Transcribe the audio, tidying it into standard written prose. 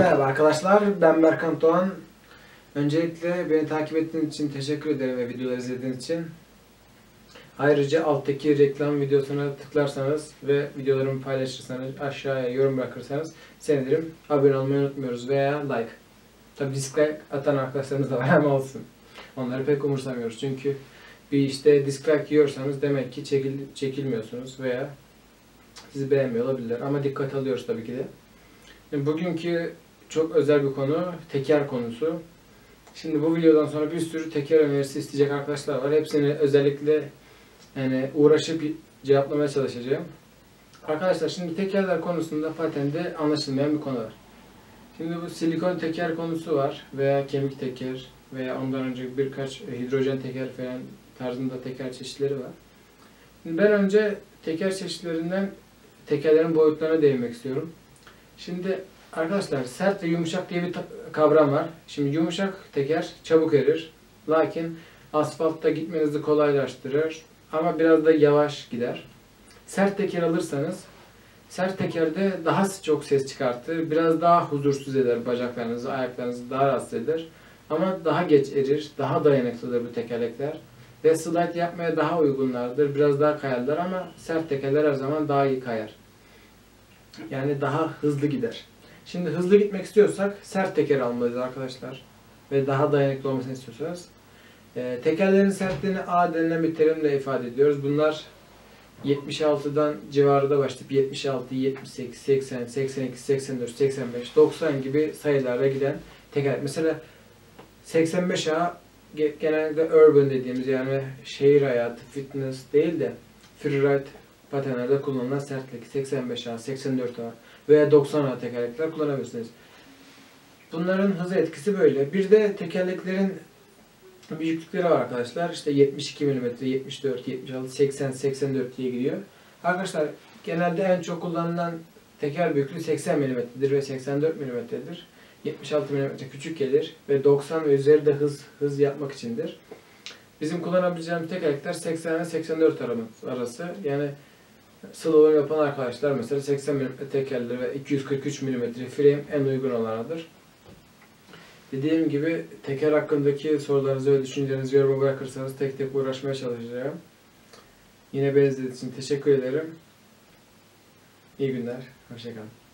Merhaba arkadaşlar, ben Berkant Doğan. Öncelikle beni takip ettiğiniz için teşekkür ederim ve videoları izlediğiniz için. Ayrıca alttaki reklam videosuna tıklarsanız ve videolarımı paylaşırsanız, aşağıya yorum bırakırsanız sevinirim. Abone olmayı unutmuyoruz veya like. Tabi dislike atan arkadaşlarımız da var ama olsun. Onları pek umursamıyoruz çünkü bir işte dislike yiyorsanız demek ki çekilmiyorsunuz veya sizi beğenmiyor olabilirler ama dikkat alıyoruz tabii ki de. Bugünkü çok özel bir konu, teker konusu. Şimdi bu videodan sonra bir sürü teker önerisi isteyecek arkadaşlar var. Hepsini özellikle uğraşıp cevaplamaya çalışacağım. Arkadaşlar şimdi tekerler konusunda patende anlaşılmayan bir konu var. Şimdi bu silikon teker konusu var veya kemik teker veya ondan önce birkaç hidrojen teker falan tarzında teker çeşitleri var. Şimdi ben önce teker çeşitlerinden tekerlerin boyutlarına değinmek istiyorum. Şimdi arkadaşlar sert ve yumuşak diye bir kavram var. Şimdi yumuşak teker çabuk erir. Lakin asfaltta gitmenizi kolaylaştırır. Ama biraz da yavaş gider. Sert teker alırsanız, sert tekerde daha çok ses çıkartır. Biraz daha huzursuz eder bacaklarınızı, ayaklarınızı daha rahatsız eder. Ama daha geç erir, daha dayanıklıdır bu tekerlekler. Ve slide yapmaya daha uygunlardır. Biraz daha kayarlar ama sert tekerler her zaman daha iyi kayar. Yani daha hızlı gider. Şimdi hızlı gitmek istiyorsak sert teker almalıyız arkadaşlar. Ve daha dayanıklı olmasını istiyorsanız. Tekerlerin sertliğini A denilen bir terimle ifade ediyoruz. Bunlar 76'dan civarında başlayıp 76, 78, 80, 82, 84, 85, 90 gibi sayılara giden teker. Mesela 85A genelde urban dediğimiz yani şehir hayatı, fitness değil de freeride patenlerde kullanılan sertlik 85A, 84A veya 90A tekerlekler kullanabilirsiniz. Bunların hıza etkisi böyle. Bir de tekerleklerin büyüklükleri var arkadaşlar. İşte 72 mm, 74, 76, 80, 84 diye gidiyor. Arkadaşlar genelde en çok kullanılan teker büyüklüğü 80 mm'dir ve 84 mm'dir. 76 mm küçük gelir ve 90 ve üzeri de hız yapmak içindir. Bizim kullanabileceğimiz tekerlekler 80 ve 84 arası. Yani slalom yapan arkadaşlar mesela 80 mm tekerleri ve 243 mm frame en uygun olanıdır. Dediğim gibi teker hakkındaki sorularınızı ve düşüncelerinizi yoruma bırakırsanız tek tek uğraşmaya çalışacağım. Yine beni izlediğiniz için teşekkür ederim. İyi günler, hoşça kalın.